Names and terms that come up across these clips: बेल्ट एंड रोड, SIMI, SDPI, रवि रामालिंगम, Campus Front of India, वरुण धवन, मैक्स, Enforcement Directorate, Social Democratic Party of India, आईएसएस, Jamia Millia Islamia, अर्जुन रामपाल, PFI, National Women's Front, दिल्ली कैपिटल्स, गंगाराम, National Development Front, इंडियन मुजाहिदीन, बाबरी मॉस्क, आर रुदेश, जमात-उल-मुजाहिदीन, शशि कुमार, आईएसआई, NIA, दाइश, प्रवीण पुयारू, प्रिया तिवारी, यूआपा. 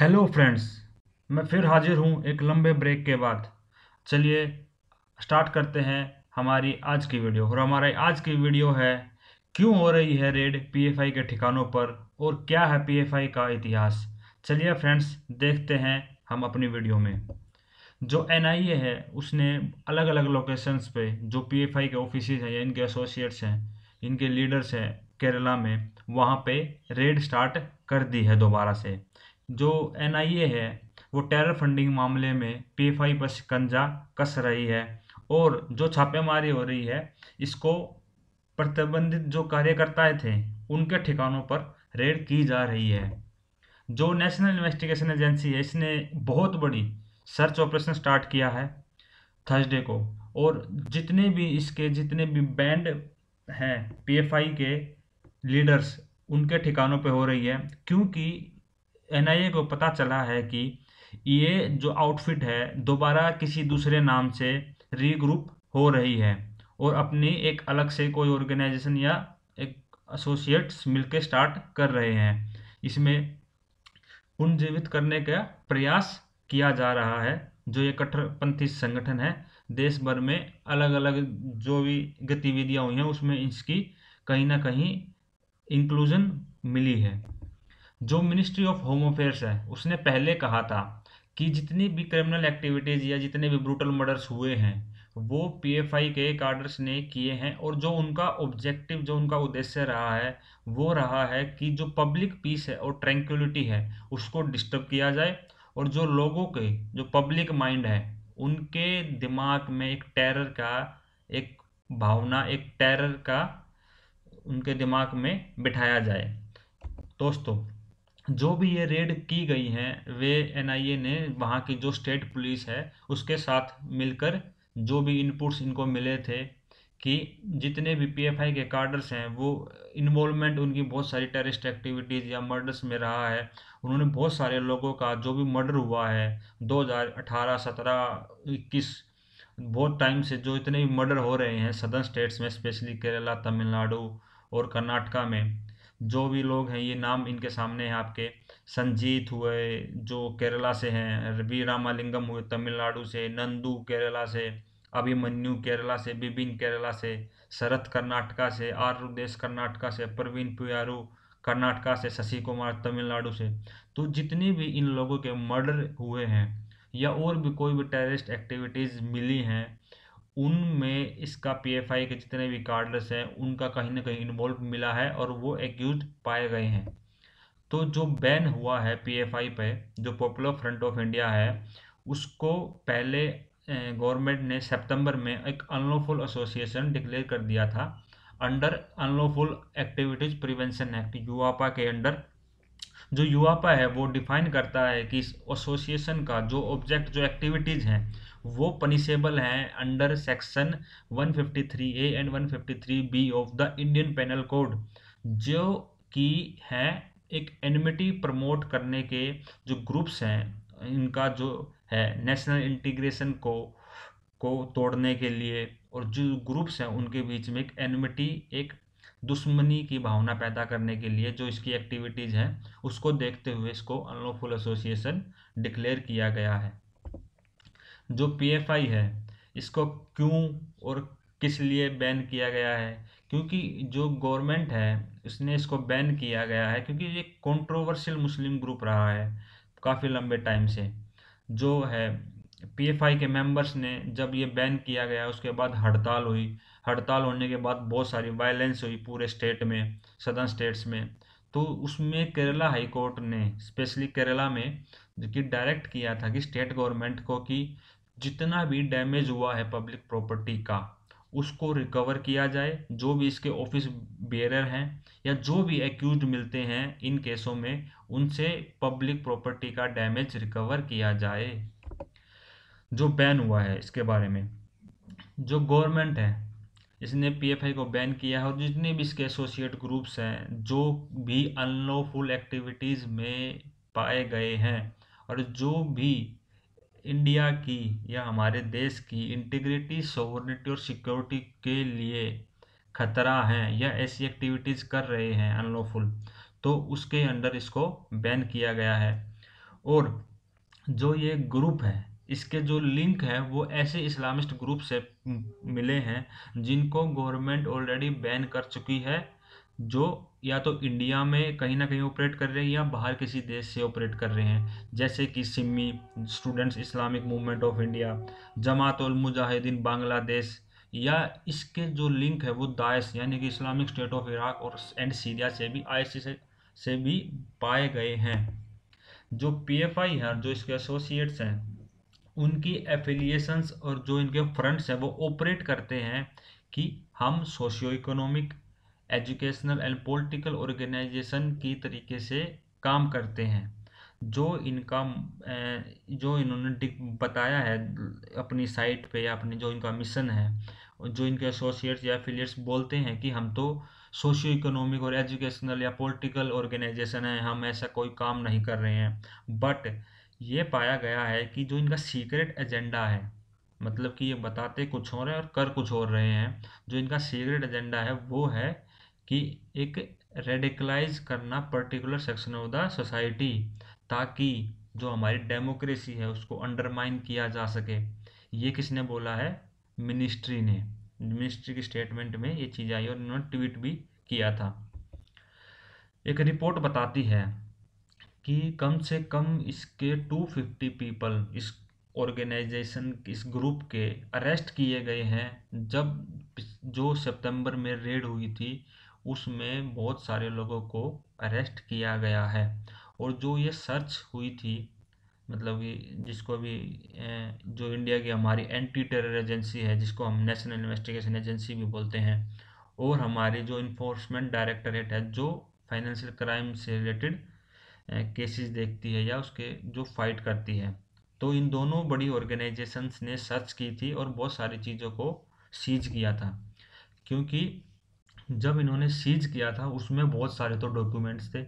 Hello friends, मैं फिर हाजिर हूं एक लंबे ब्रेक के बाद। चलिए स्टार्ट करते हैं हमारी आज की वीडियो। और हमारी आज की वीडियो है क्यों हो रही है रेड पीएफआई के ठिकानों पर और क्या है पीएफआई का इतिहास। चलिए फ्रेंड्स देखते हैं हम अपनी वीडियो में। जो एनआईए है उसने अलग अलग लोकेशंस पे जो पीएफआई के ऑफिसेज हैं या इनके एसोसिएट्स हैं, इनके लीडर्स हैं केरला में, वहाँ पे रेड स्टार्ट कर दी है दोबारा से। जो एनआईए है वो टेरर फंडिंग मामले में पीएफआई पर शिकंजा कस रही है और जो छापेमारी हो रही है इसको प्रतिबंधित जो कार्यकर्ता थे उनके ठिकानों पर रेड की जा रही है। जो नेशनल इन्वेस्टिगेशन एजेंसी है इसने बहुत बड़ी सर्च ऑपरेशन स्टार्ट किया है थर्सडे को, और जितने भी बैंड हैं पीएफआई के लीडर्स उनके ठिकानों पर हो रही है, क्योंकि एनआईए को पता चला है कि ये जो आउटफिट है दोबारा किसी दूसरे नाम से रीग्रुप हो रही है और अपनी एक अलग से कोई ऑर्गेनाइजेशन या एक एसोसिएट्स मिलकर स्टार्ट कर रहे हैं। इसमें पुनर्जीवित करने का प्रयास किया जा रहा है। जो ये कट्टरपंथी संगठन है देश भर में अलग अलग जो भी गतिविधियाँ हुई हैं उसमें इसकी कहीं ना कहीं इंक्लूजन मिली है। जो मिनिस्ट्री ऑफ होम अफेयर्स है उसने पहले कहा था कि जितनी भी क्रिमिनल एक्टिविटीज़ या जितने भी ब्रूटल मर्डर्स हुए हैं वो पीएफआई के कार्डर्स ने किए हैं, और जो उनका ऑब्जेक्टिव जो उनका उद्देश्य रहा है वो रहा है कि जो पब्लिक पीस है और ट्रैंक्विलिटी है उसको डिस्टर्ब किया जाए, और जो लोगों के जो पब्लिक माइंड है उनके दिमाग में एक टेरर का एक भावना, एक टेरर का उनके दिमाग में बिठाया जाए। दोस्तों, जो भी ये रेड की गई हैं वे एनआईए ने वहाँ की जो स्टेट पुलिस है उसके साथ मिलकर जो भी इनपुट्स इनको मिले थे कि जितने भी पीएफआई के कार्डर्स हैं वो इन्वॉल्वमेंट उनकी बहुत सारी टेररिस्ट एक्टिविटीज़ या मर्डर्स में रहा है। उन्होंने बहुत सारे लोगों का जो भी मर्डर हुआ है 2018, 17, 21 बहुत टाइम से जो इतने भी मर्डर हो रहे हैं सदर्न स्टेट्स में, स्पेशली केरला, तमिलनाडु और कर्नाटका में जो भी लोग हैं, ये नाम इनके सामने हैं आपके। संजीत हुए जो केरला से हैं, रवि रामालिंगम हुए तमिलनाडु से, नंदू केरला से, अभिमन्यु केरला से, बिपिन केरला से, शरत कर्नाटका से, आर रुदेश कर्नाटका से, प्रवीण पुयारू कर्नाटका से, शशि कुमार तमिलनाडु से। तो जितनी भी इन लोगों के मर्डर हुए हैं या और भी कोई भी टेररिस्ट एक्टिविटीज़ मिली हैं उनमें इसका पीएफआई के जितने भी कार्डर्स हैं उनका कहीं ना कहीं इन्वॉल्व मिला है और वो एक्यूज पाए गए हैं। तो जो बैन हुआ है पीएफआई पे, जो पॉपुलर फ्रंट ऑफ इंडिया है, उसको पहले गवर्नमेंट ने सितंबर में एक अनलॉफुल एसोसिएशन डिक्लेयर कर दिया था under unlawful activities prevention act यूआपा के अंडर। जो यूआपा है वो डिफाइन करता है कि इस एसोसिएशन का जो ऑब्जेक्ट जो एक्टिविटीज़ हैं वो पनिशेबल हैं under section 153A and 153B of the Indian penal code, जो कि है एक एनिमिटी प्रमोट करने के जो ग्रुप्स हैं इनका जो है नेशनल इंटीग्रेशन को तोड़ने के लिए, और जो ग्रुप्स हैं उनके बीच में एक एनिमिटी, एक दुश्मनी की भावना पैदा करने के लिए जो इसकी एक्टिविटीज़ हैं उसको देखते हुए इसको अनलॉफुल एसोसिएशन डिक्लेयर किया गया है। जो पीएफआई है इसको क्यों और किस लिए बैन किया गया है? क्योंकि जो गवर्नमेंट है उसने इसको बैन किया गया है क्योंकि ये कंट्रोवर्शियल मुस्लिम ग्रुप रहा है काफ़ी लंबे टाइम से। जो है पीएफआई के मेंबर्स ने जब ये बैन किया गया उसके बाद हड़ताल हुई, हड़ताल होने के बाद बहुत सारी वायलेंस हुई पूरे स्टेट में, सदर्न स्टेट्स में। तो उसमें केरला हाई कोर्ट ने स्पेशली केरला में कि डायरेक्ट किया था कि स्टेट गवर्नमेंट को कि जितना भी डैमेज हुआ है पब्लिक प्रॉपर्टी का उसको रिकवर किया जाए, जो भी इसके ऑफिस बेरर हैं या जो भी एक्यूज मिलते हैं इन केसों में उनसे पब्लिक प्रॉपर्टी का डैमेज रिकवर किया जाए। जो बैन हुआ है इसके बारे में जो गवर्नमेंट है इसने पीएफआई को बैन किया है, और जितने भी इसके एसोसिएट ग्रुप्स हैं जो भी अनलॉफुल एक्टिविटीज़ में पाए गए हैं और जो भी इंडिया की या हमारे देश की इंटीग्रिटी, सोवरेनिटी और सिक्योरिटी के लिए खतरा हैं या ऐसी एक्टिविटीज़ कर रहे हैं अनलॉफुल, तो उसके अंडर इसको बैन किया गया है। और जो ये ग्रुप है इसके जो लिंक है वो ऐसे इस्लामिस्ट ग्रुप से मिले हैं जिनको गवर्नमेंट ऑलरेडी बैन कर चुकी है, जो या तो इंडिया में कहीं ना कहीं ऑपरेट कर रहे हैं या बाहर किसी देश से ऑपरेट कर रहे हैं, जैसे कि SIMI students Islamic movement of India, जमात-उल-मुजाहिदीन Bangladesh, या इसके जो लिंक है वो दाइश यानी कि इस्लामिक स्टेट ऑफ इराक और एंड सीरिया से भी, आईएसआई से भी पाए गए हैं। जो पीएफआई है, जो इसके एसोसिएट्स हैं, उनकी एफिलिएशंस और जो इनके फ्रंट्स हैं वो ऑपरेट करते हैं कि हम socio economic, educational and political organisation की तरीके से काम करते हैं। जो इनका जो इन्होंने बताया है अपनी साइट पे या अपनी जो इनका मिशन है, जो इनके एसोसिएट्स या एफिलिएट्स बोलते हैं कि हम तो सोशियो इकोनॉमिक और एजुकेशनल या पॉलिटिकल ऑर्गेनाइजेशन है, हम ऐसा कोई काम नहीं कर रहे हैं। बट ये पाया गया है कि जो इनका सीक्रेट एजेंडा है, मतलब कि ये बताते कुछ और है और कर कुछ और रहे हैं, जो इनका सीक्रेट एजेंडा है वो है कि एक रेडिकलाइज करना particular section of the society, ताकि जो हमारी डेमोक्रेसी है उसको अंडरमाइन किया जा सके। ये किसने बोला है? मिनिस्ट्री ने, मिनिस्ट्री की स्टेटमेंट में ये चीज़ आई और उन्होंने ट्वीट भी किया था। एक रिपोर्ट बताती है कि कम से कम इसके 250 पीपल इस ऑर्गेनाइजेशन, इस ग्रुप के अरेस्ट किए गए हैं जब जो सितंबर में रेड हुई थी उसमें बहुत सारे लोगों को अरेस्ट किया गया है। और जो ये सर्च हुई थी, मतलब कि जिसको भी जो इंडिया की हमारी एंटी टेरर एजेंसी है, जिसको हम नेशनल इन्वेस्टिगेशन एजेंसी भी बोलते हैं, और हमारी जो इन्फोर्समेंट डायरेक्टरेट है जो फाइनेंशियल क्राइम से रिलेटेड केसेस देखती है या उसके जो फाइट करती है, तो इन दोनों बड़ी ऑर्गेनाइजेशंस ने सर्च की थी और बहुत सारी चीज़ों को सीज किया था। क्योंकि जब इन्होंने सीज किया था उसमें बहुत सारे तो डॉक्यूमेंट्स थे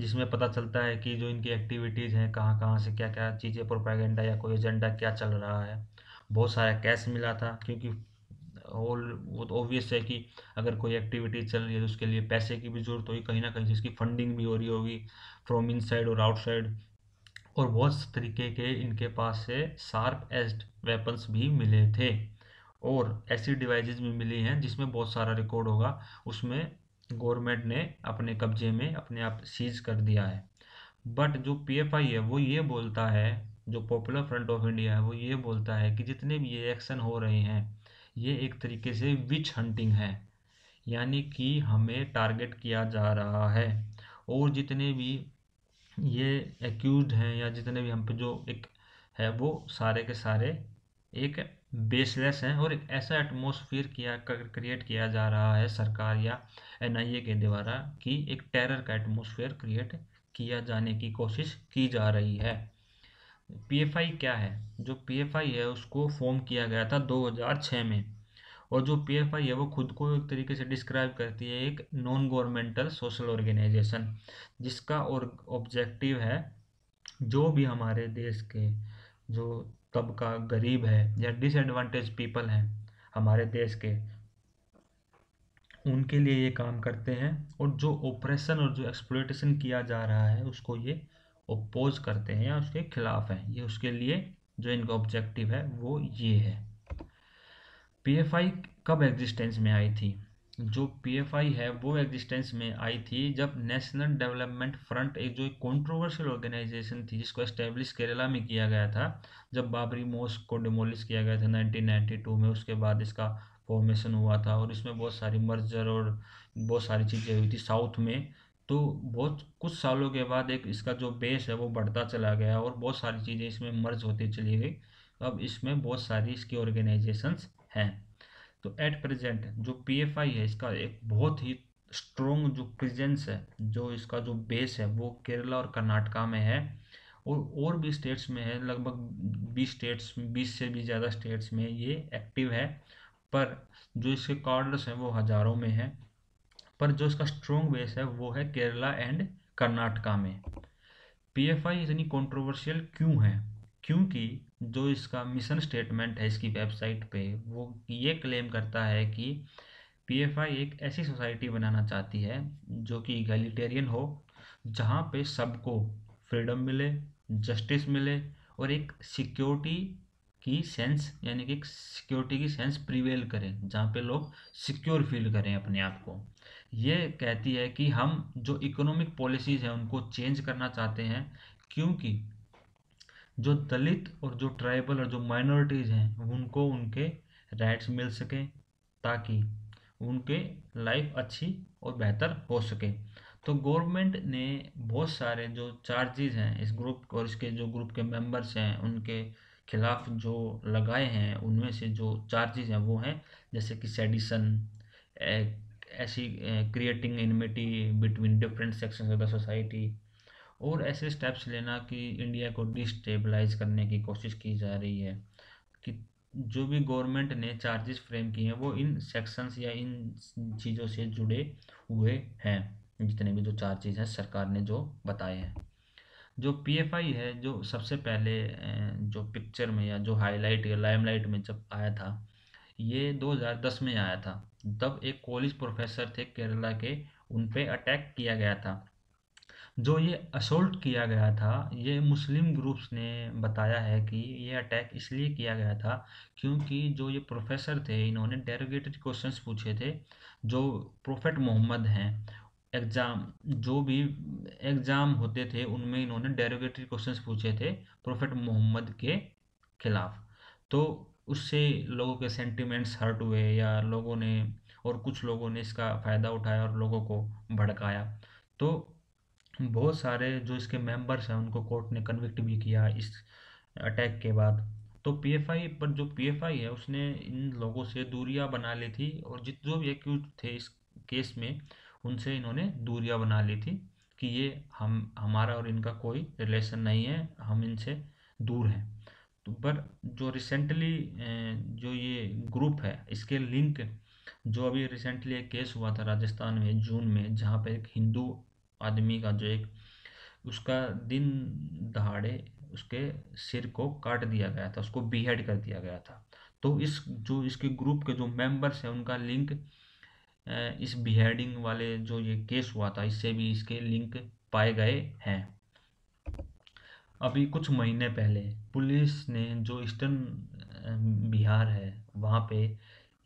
जिसमें पता चलता है कि जो इनकी एक्टिविटीज़ हैं, कहाँ कहाँ से क्या क्या चीज़ें, प्रोपेगेंडा या कोई एजेंडा क्या चल रहा है, बहुत सारा कैश मिला था। क्योंकि वो तो ऑब्वियस है कि अगर कोई एक्टिविटी चल रही है तो उसके लिए पैसे की भी ज़रूरत होगी, कहीं ना कहीं इसकी फंडिंग भी हो रही होगी फ्रॉम इनसाइड और आउटसाइड, और बहुत तरीके के इनके पास से शार्प एज्ड वेपन्स भी मिले थे और ऐसी डिवाइसेस भी मिली हैं जिसमें बहुत सारा रिकॉर्ड होगा, उसमें गवर्नमेंट ने अपने कब्जे में अपने आप सीज कर दिया है। बट जो पीएफआई है वो ये बोलता है, जो पॉपुलर फ्रंट ऑफ इंडिया है वो ये बोलता है कि जितने भी ये एक्शन हो रहे हैं ये एक तरीके से विच हंटिंग है, यानी कि हमें टारगेट किया जा रहा है। और जितने भी ये एक्यूज्ड हैं या जितने भी हम पे जो एक है वो सारे के सारे एक बेसलेस हैं, और एक ऐसा एटमॉस्फेयर क्रिएट किया जा रहा है सरकार या एनआईए के द्वारा कि एक टेरर का एटमॉस्फेयर क्रिएट किया जाने की कोशिश की जा रही है। पीएफआई क्या है? जो पीएफआई है उसको फॉर्म किया गया था 2006 में, और जो पीएफआई है वो खुद को एक तरीके से डिस्क्राइब करती है एक नॉन गवर्नमेंटल सोशल ऑर्गेनाइजेशन, जिसका और ऑब्जेक्टिव है जो भी हमारे देश के जो तबका गरीब है या डिसएडवांटेज पीपल हैं हमारे देश के, उनके लिए ये काम करते हैं, और जो ऑपरेशन और जो एक्सप्लॉयटेशन किया जा रहा है उसको ये अपोज करते हैं या उसके खिलाफ हैं। ये उसके लिए जो इनका ऑब्जेक्टिव है वो ये है। पीएफआई कब एग्जिस्टेंस में आई थी? जो पीएफआई है वो एग्जिस्टेंस में आई थी जब नेशनल डेवलपमेंट फ्रंट, एक जो कंट्रोवर्शियल ऑर्गेनाइजेशन थी जिसको एस्टेब्लिश केरला में किया गया था जब बाबरी मॉस्क को डिमोलिश किया गया था 1992 में, उसके बाद इसका फॉर्मेशन हुआ था। और इसमें बहुत सारी मर्जर और बहुत सारी चीज़ें हुई थी साउथ में, तो बहुत कुछ सालों के बाद एक इसका जो बेस है वो बढ़ता चला गया और बहुत सारी चीज़ें इसमें मर्ज होती चली गई। अब इसमें बहुत सारी इसकी ऑर्गेनाइजेशंस हैं। तो एट प्रेजेंट जो पीएफआई है इसका एक बहुत ही स्ट्रॉन्ग जो प्रेजेंस है, जो इसका जो बेस है वो केरला और कर्नाटका में है, और भी स्टेट्स में है, लगभग 20 से भी ज़्यादा स्टेट्स में ये एक्टिव है, पर जो इसके कार्डर्स हैं वो हज़ारों में हैं, पर जो इसका स्ट्रॉन्ग बेस है वो है केरला एंड कर्नाटका में। पीएफआई इतनी कंट्रोवर्शियल क्यों है? क्योंकि जो इसका मिशन स्टेटमेंट है इसकी वेबसाइट पे वो ये क्लेम करता है कि पीएफआई एक ऐसी सोसाइटी बनाना चाहती है जो कि इक्वालिटेरियन हो, जहाँ पे सबको फ्रीडम मिले, जस्टिस मिले और एक सिक्योरिटी की सेंस, यानी कि एक सिक्योरिटी की सेंस प्रिवेल करें, जहाँ पे लोग सिक्योर फील करें अपने आप को। ये कहती है कि हम जो इकोनॉमिक पॉलिसीज़ हैं उनको चेंज करना चाहते हैं, क्योंकि जो दलित और जो ट्राइबल और जो माइनॉरिटीज़ हैं उनको उनके राइट्स मिल सकें, ताकि उनके लाइफ अच्छी और बेहतर हो सके। तो गवर्नमेंट ने बहुत सारे जो चार्जेस हैं इस ग्रुप और इसके जो ग्रुप के मेंबर्स हैं उनके खिलाफ जो लगाए हैं, उनमें से जो चार्जेस हैं वो हैं जैसे कि सेडिसन, ऐसी creating enmity between different sections of the society, और ऐसे स्टेप्स लेना कि इंडिया को डिस्टेबलाइज करने की कोशिश की जा रही है। कि जो भी गवर्नमेंट ने चार्जेस फ्रेम किए हैं वो इन सेक्शंस या इन चीज़ों से जुड़े हुए हैं, जितने भी जो चार्जेस हैं सरकार ने जो बताए हैं। जो पीएफआई है, जो सबसे पहले जो पिक्चर में या जो हाईलाइट या लाइमलाइट में जब आया था, ये 2010 में आया था। तब एक कॉलेज प्रोफेसर थे केरला के, उन पे अटैक किया गया था। जो ये असोल्ट किया गया था, ये मुस्लिम ग्रुप्स ने बताया है कि ये अटैक इसलिए किया गया था क्योंकि जो ये प्रोफेसर थे इन्होंने डेरोगेटेड क्वेश्चंस पूछे थे। जो प्रोफेट मोहम्मद हैं, एग्ज़ाम जो भी एग्ज़ाम होते थे उनमें इन्होंने डेरोगेटरी क्वेश्चंस पूछे थे प्रोफेट मोहम्मद के खिलाफ। तो उससे लोगों के सेंटिमेंट्स हर्ट हुए या लोगों ने, और कुछ लोगों ने इसका फ़ायदा उठाया और लोगों को भड़काया। तो बहुत सारे जो इसके मेंबर्स हैं उनको कोर्ट ने कन्विक्ट भी किया इस अटैक के बाद। तो पीएफआई पर जो पीएफआई है उसने इन लोगों से दूरियां बना ली थी, और जो भी एक्यूज थे इस केस में उनसे इन्होंने दूरियां बना ली थी कि ये हम, हमारा और इनका कोई रिलेशन नहीं है, हम इनसे दूर हैं। तो पर जो रिसेंटली जो ये ग्रुप है इसके लिंक, जो अभी रिसेंटली एक केस हुआ था राजस्थान में जून में, जहाँ पर एक हिंदू आदमी का जो एक उसका दिन दहाड़े उसके सिर को काट दिया गया था, उसको बीहेड कर दिया गया था। तो इस जो इसके ग्रुप के जो मेंबर्स हैं उनका लिंक इस बीहेडिंग वाले जो ये केस हुआ था इससे भी इसके लिंक पाए गए हैं। अभी कुछ महीने पहले पुलिस ने जो ईस्टर्न बिहार है वहाँ पे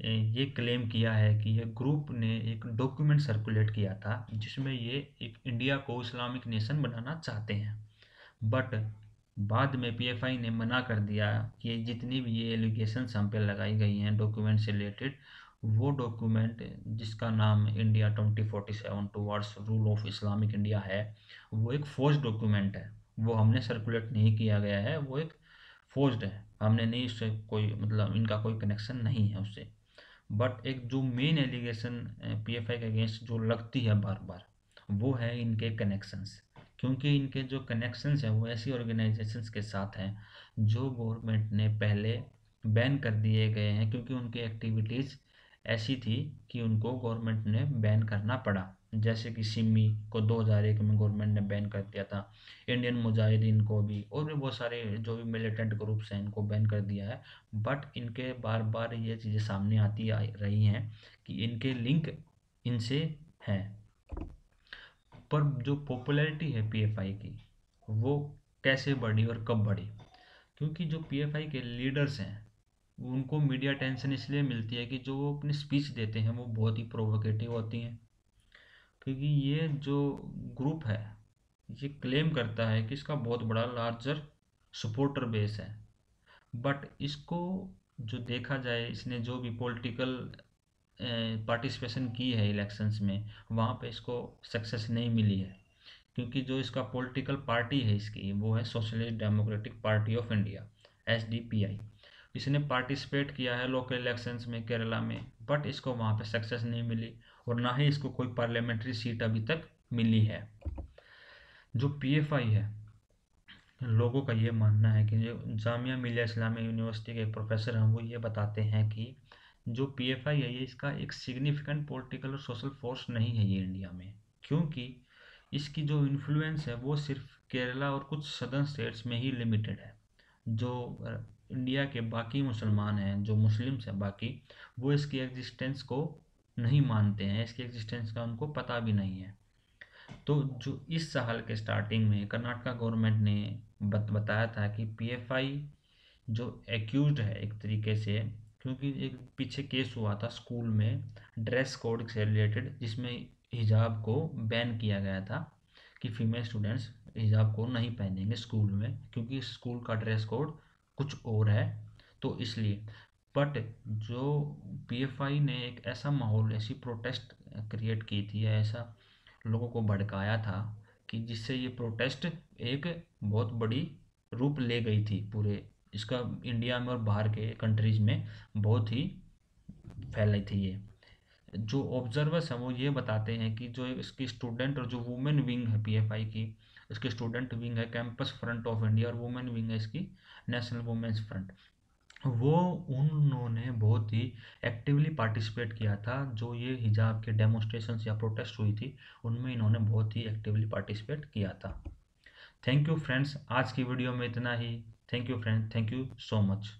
ये क्लेम किया है कि यह ग्रुप ने एक डॉक्यूमेंट सर्कुलेट किया था जिसमें ये एक इंडिया को इस्लामिक नेशन बनाना चाहते हैं, बट बाद में पीएफआई ने मना कर दिया कि जितनी भी ये एलिगेशंस हम पे लगाई गई हैं डॉक्यूमेंट से रिलेटेड, वो डॉक्यूमेंट जिसका नाम India 2047 towards rule of Islamic India है, वो एक फोर्ज डॉक्यूमेंट है, वो हमने सर्कुलेट नहीं किया गया है, वो एक फोर्ज है, हमने नहीं उससे कोई मतलब इनका कोई कनेक्शन नहीं है उससे। बट एक जो मेन एलिगेशन पीएफआई के अगेंस्ट जो लगती है बार बार, वो है इनके कनेक्शंस, क्योंकि इनके जो कनेक्शंस हैं वो ऐसी ऑर्गेनाइजेशंस के साथ हैं जो गवर्नमेंट ने पहले बैन कर दिए गए हैं, क्योंकि उनकी एक्टिविटीज़ ऐसी थी कि उनको गवर्नमेंट ने बैन करना पड़ा। जैसे कि सिमी को 2001 में गवर्नमेंट ने बैन कर दिया था, इंडियन मुजाहिदीन को भी, और भी बहुत सारे जो भी मिलिटेंट ग्रुप्स हैं इनको बैन कर दिया है। बट इनके बार बार ये चीज़ें सामने आती आ रही हैं कि इनके लिंक इनसे हैं। पर जो पॉपुलैरिटी है पीएफआई की वो कैसे बढ़ी और कब बढ़ी, क्योंकि जो पीएफआई के लीडर्स हैं उनको मीडिया टेंशन इसलिए मिलती है कि जो वो अपनी स्पीच देते हैं वो बहुत ही प्रोवोकेटिव होती हैं, क्योंकि ये जो ग्रुप है ये क्लेम करता है कि इसका बहुत बड़ा लार्जर सपोर्टर बेस है। बट इसको जो देखा जाए, इसने जो भी पॉलिटिकल पार्टिसिपेशन की है इलेक्शंस में, वहाँ पे इसको सक्सेस नहीं मिली है, क्योंकि जो इसका पॉलिटिकल पार्टी है इसकी वो है socialist democratic party of India (SDPI)। इसने पार्टिसिपेट किया है लोकल इलेक्शंस में केरला में, बट इसको वहाँ पे सक्सेस नहीं मिली और ना ही इसको कोई पार्लियामेंट्री सीट अभी तक मिली है। जो पीएफआई है, लोगों का ये मानना है कि जो जामिया मिलिया इस्लामिया यूनिवर्सिटी के प्रोफेसर हैं वो ये बताते हैं कि जो पीएफआई है ये इसका एक सिग्निफिकेंट पॉलिटिकल और सोशल फोर्स नहीं है ये इंडिया में, क्योंकि इसकी जो इन्फ्लुएंस है वो सिर्फ केरला और कुछ सदर्न स्टेट्स में ही लिमिटेड है। जो इंडिया के बाकी मुसलमान हैं, जो मुस्लिम्स हैं बाकी, वो इसकी एग्जिस्टेंस को नहीं मानते हैं, इसकी एग्जिस्टेंस का उनको पता भी नहीं है। तो जो इस साल के स्टार्टिंग में कर्नाटका गवर्नमेंट ने बताया था कि पीएफआई जो एक्यूज्ड है एक तरीके से, क्योंकि एक पीछे केस हुआ था स्कूल में ड्रेस कोड से रिलेटेड जिसमें हिजाब को बैन किया गया था कि फीमेल स्टूडेंट्स हिजाब को नहीं पहनेंगे स्कूल में क्योंकि स्कूल का ड्रेस कोड कुछ और है, तो इसलिए। बट जो पीएफआई ने एक ऐसा माहौल, ऐसी प्रोटेस्ट क्रिएट की थी, ऐसा लोगों को भड़काया था कि जिससे ये प्रोटेस्ट एक बहुत बड़ी रूप ले गई थी पूरे, इसका इंडिया में और बाहर के कंट्रीज़ में बहुत ही फैली थी। ये जो ऑब्जर्वर्स हैं वो ये बताते हैं कि जो इसकी स्टूडेंट और जो वुमेन विंग है पीएफआई की, इसकी स्टूडेंट विंग है कैंपस फ्रंट ऑफ इंडिया और वुमेन विंग है इसकी नेशनल वुमेन्स फ्रंट, वो उन्होंने बहुत ही एक्टिवली पार्टिसिपेट किया था। जो ये हिजाब के डेमोन्स्ट्रेशंस या प्रोटेस्ट हुई थी उनमें इन्होंने बहुत ही एक्टिवली पार्टिसिपेट किया था। थैंक यू फ्रेंड्स, आज की वीडियो में इतना ही। Thank you friends, thank you so much.